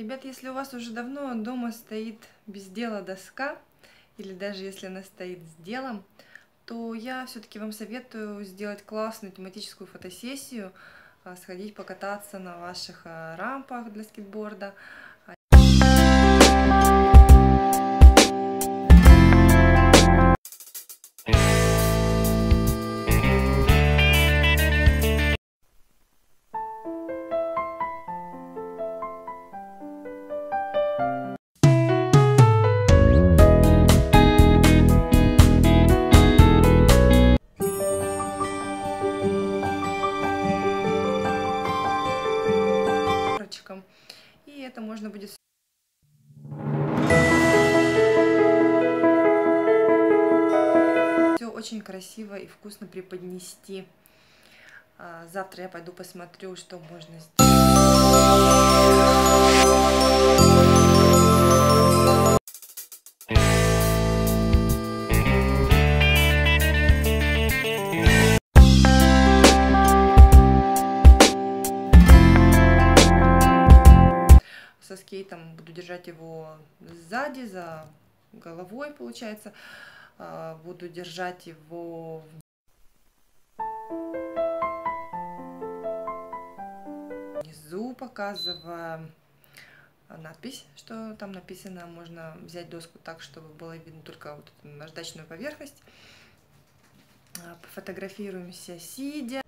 Ребят, если у вас уже давно дома стоит без дела доска, или даже если она стоит с делом, то я все-таки вам советую сделать классную тематическую фотосессию, сходить покататься на ваших рампах для скейтборда. И это можно будет... Все очень красиво и вкусно преподнести. Завтра я пойду посмотрю, что можно сделать. Со скейтом буду держать его сзади, за головой, получается. Буду держать его... внизу, показывая надпись, что там написано. Можно взять доску так, чтобы было видно только вот эту наждачную поверхность. Пофотографируемся сидя.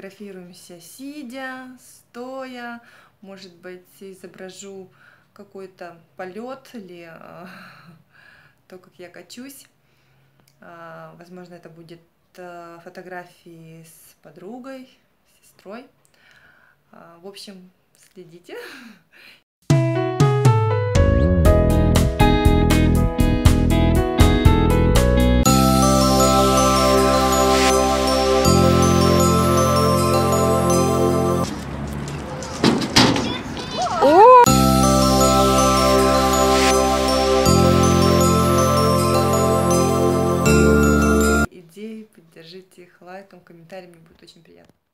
Фотографируемся сидя, стоя, может быть, изображу какой-то полет или то, как я качусь. Возможно, это будет фотографии с подругой, с сестрой. В общем, следите. Поддержите их лайком, комментарием, мне будет очень приятно.